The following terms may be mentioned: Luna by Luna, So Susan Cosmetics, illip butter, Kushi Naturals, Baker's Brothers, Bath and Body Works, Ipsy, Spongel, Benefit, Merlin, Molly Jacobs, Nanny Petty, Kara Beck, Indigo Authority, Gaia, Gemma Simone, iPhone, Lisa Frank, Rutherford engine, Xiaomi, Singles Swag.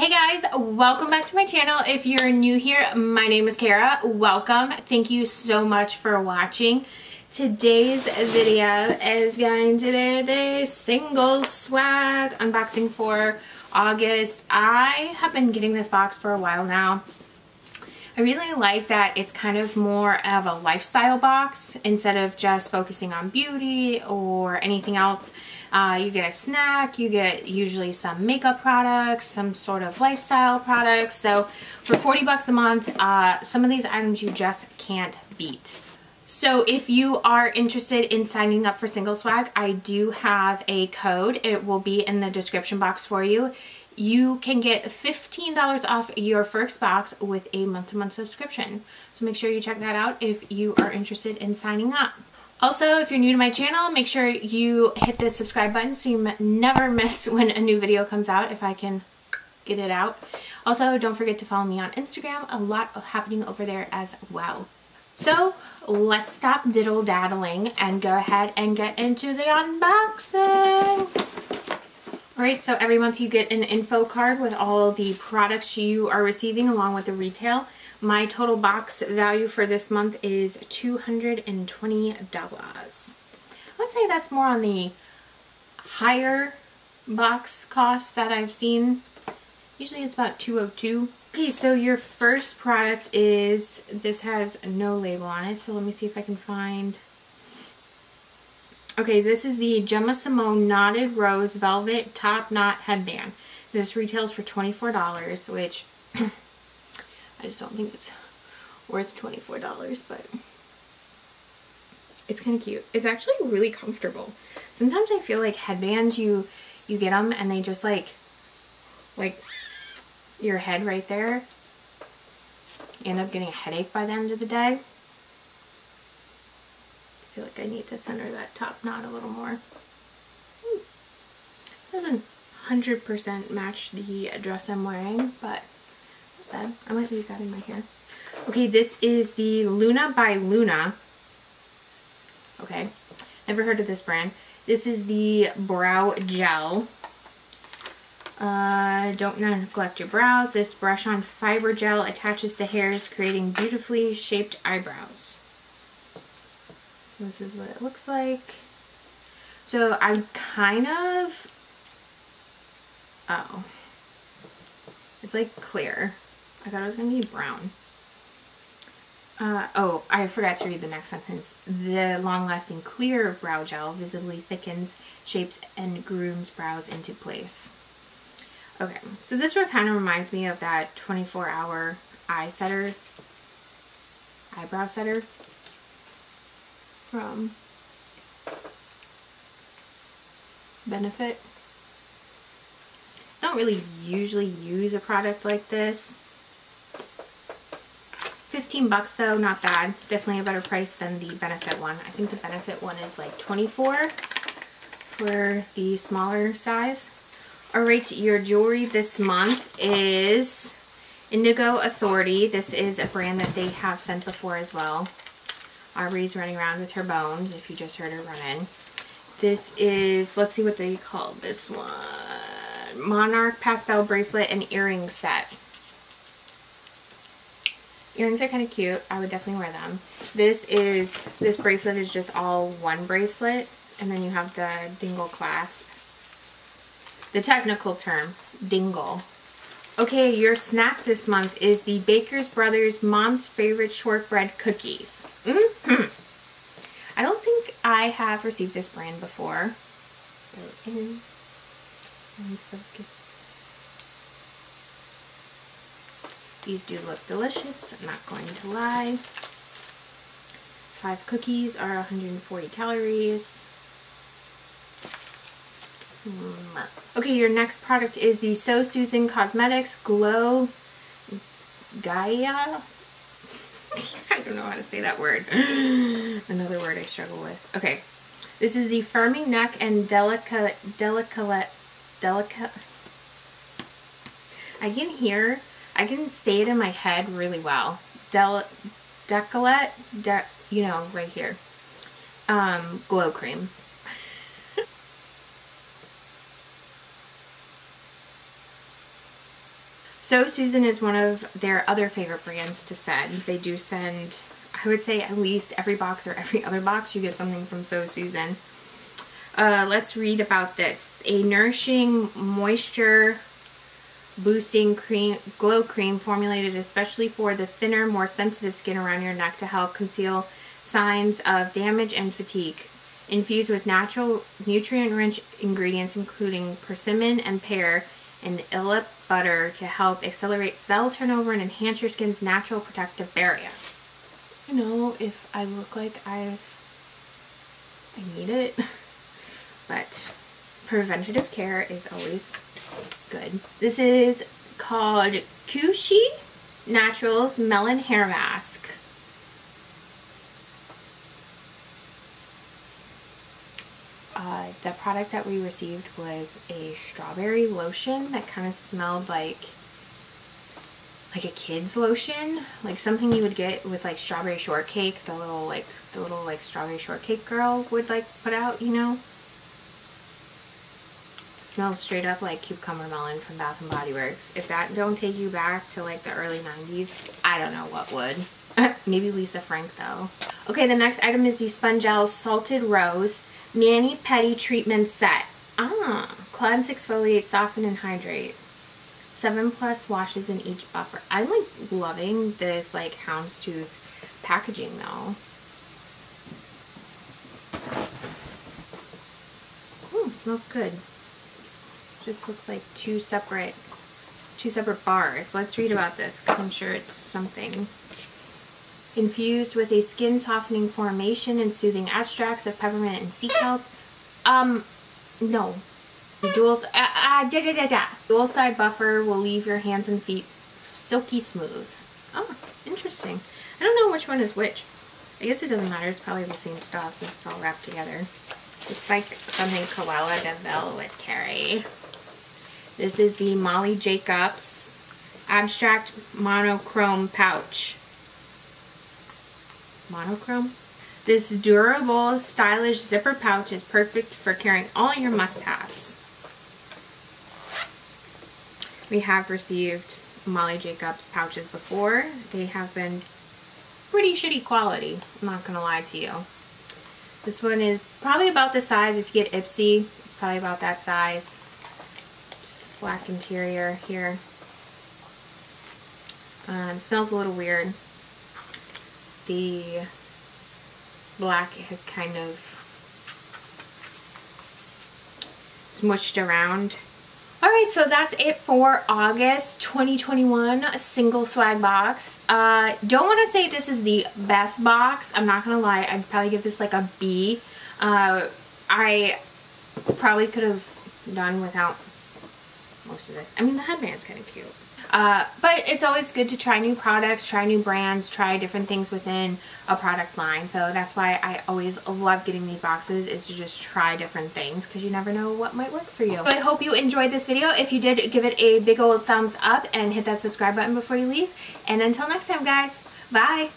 Hey guys, welcome back to my channel. If you're new here, my name is Kara. Welcome. Thank you so much for watching. Today's video is going to be the Singles Swag unboxing for August. I have been getting this box for a while now. I really like that it's kind of more of a lifestyle box instead of just focusing on beauty or anything else. You get a snack, you get usually some makeup products, some sort of lifestyle products. So for 40 bucks a month, some of these items you just can't beat. So if you are interested in signing up for Singles Swag, I do have a code. It will be in the description box for you. You can get $15 off your first box with a month-to-month subscription. So make sure you check that out if you are interested in signing up. Also, if you're new to my channel, make sure you hit the subscribe button so you never miss when a new video comes out, if I can get it out. Also, don't forget to follow me on Instagram. A lot happening over there as well. So let's stop diddle daddling and go ahead and get into the unboxing. Alright, so every month you get an info card with all the products you are receiving along with the retail. My total box value for this month is $220. I'd say that's more on the higher box cost that I've seen. Usually it's about $202. Okay, so your first product is, this has no label on it, so let me see if I can find... Okay, this is the Gemma Simone Knotted Rose Velvet Top Knot Headband. This retails for $24, which I just don't think it's worth $24, but it's kind of cute. It's actually really comfortable. Sometimes I feel like headbands, you get them and they just like your head right there. You end up getting a headache by the end of the day. I feel like I need to center that top knot a little more. Doesn't 100% match the dress I'm wearing, but not bad. I might leave that in my hair. Okay, this is the Luna by Luna. Okay, never heard of this brand. This is the brow gel. Don't neglect your brows. This brush-on fiber gel attaches to hairs, creating beautifully shaped eyebrows. This is what it looks like. So I'm kind of, oh, it's like clear. I thought it was gonna be brown. Oh, I forgot to read the next sentence. The long-lasting clear brow gel visibly thickens, shapes, and grooms brows into place. Okay, so this one kind of reminds me of that 24-hour eyebrow setter. From Benefit. I don't really usually use a product like this. 15 bucks though, not bad. Definitely a better price than the Benefit one. I think the Benefit one is like $24 for the smaller size. Alright, your jewelry this month is Indigo Authority. This is a brand that they have sent before as well. Aubrey's running around with her bones, if you just heard her run in. This is, let's see what they called this one. Monarch Pastel Bracelet and Earring Set. Earrings are kind of cute. I would definitely wear them. This bracelet is just all one bracelet. And then you have the dingle clasp. The technical term, dingle. Okay, your snack this month is the Baker's Brothers Mom's Favorite Shortbread Cookies. Mm-hmm. I don't think I have received this brand before. Go in and focus. These do look delicious, I'm not going to lie. 5 cookies are 140 calories. Okay, your next product is the So Susan Cosmetics Glow Gaia. I don't know how to say that word. Another word I struggle with. Okay, this is the Firming Neck and Delicate. I can say it in my head really well. You know, right here. Glow cream. So Susan is one of their other favorite brands to send. They do send, I would say, at least every box or every other box you get something from So Susan. Let's read about this. A nourishing, moisture boosting cream, glow cream formulated especially for the thinner, more sensitive skin around your neck to help conceal signs of damage and fatigue. Infused with natural, nutrient-rich ingredients including persimmon and pear and illip butter to help accelerate cell turnover and enhance your skin's natural protective barrier. You know, if I look like I need it, but preventative care is always good. This is called Kushi Naturals Melon Hair Mask. The product that we received was a strawberry lotion that kind of smelled like a kid's lotion, like something you would get with like strawberry shortcake, the little strawberry shortcake girl would like put out, you know. It smells straight up like cucumber melon from Bath and Body Works. If that don't take you back to like the early 90s, I don't know what would. Maybe Lisa Frank though. Okay, the next item is the Spongel Salted Rose Nanny Petty Treatment Set. Cleanse, exfoliate, soften, and hydrate. 7+ washes in each buffer. I'm like loving this like houndstooth packaging though. Ooh, smells good. Just looks like two separate bars. Let's read about this because I'm sure it's something. Infused with a skin softening formation and soothing extracts of peppermint and sea kelp. No. Dual side buffer will leave your hands and feet silky smooth. Oh, interesting. I don't know which one is which. I guess it doesn't matter. It's probably the same stuff since it's all wrapped together. It's like something Koala DeVille would carry. This is the Molly Jacobs Abstract Monochrome Pouch. Monochrome. This durable, stylish zipper pouch is perfect for carrying all your must-haves. We have received Molly Jacobs pouches before. They have been pretty shitty quality, I'm not gonna lie to you. This one is probably about the size, if you get Ipsy, it's probably about that size. Just a black interior here. Smells a little weird. The black has kind of smushed around. All right, so that's it for August 2021 Single Swag box. Don't want to say this is the best box. I'm not gonna lie. I'd probably give this like a B. I probably could have done without most of this. I mean, the headband's kind of cute. But it's always good to try new products, try new brands, try different things within a product line. So that's why I always love getting these boxes, is to just try different things because you never know what might work for you. So I hope you enjoyed this video. If you did, give it a big old thumbs up and hit that subscribe button before you leave. And until next time, guys, bye.